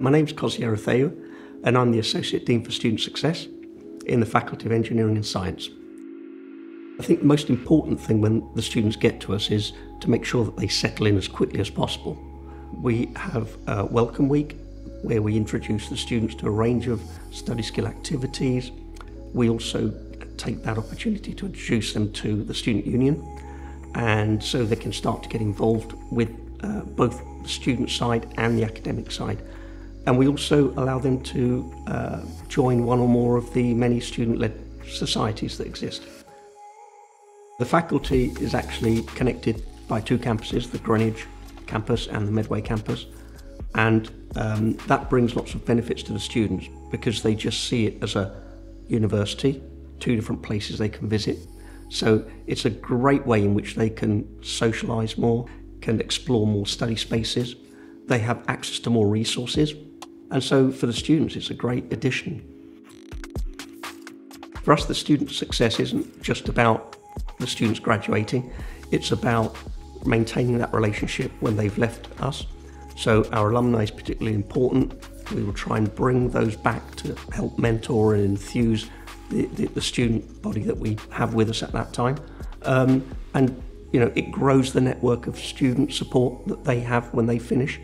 My name's Cos Ierotheou and I'm the Associate Dean for Student Success in the Faculty of Engineering and Science. I think the most important thing when the students get to us is to make sure that they settle in as quickly as possible. We have a welcome week where we introduce the students to a range of study skill activities. We also take that opportunity to introduce them to the student union, and so they can start to get involved with both the student side and the academic side. And we also allow them to join one or more of the many student-led societies that exist. The faculty is actually connected by two campuses, the Greenwich campus and the Medway campus, and that brings lots of benefits to the students because they just see it as a university, two different places they can visit. So it's a great way in which they can socialise more, can explore more study spaces. They have access to more resources. And so for the students, it's a great addition. For us, the student success isn't just about the students graduating, it's about maintaining that relationship when they've left us. So our alumni is particularly important. We will try and bring those back to help mentor and enthuse the student body that we have with us at that time. And you know, it grows the network of student support that they have when they finish.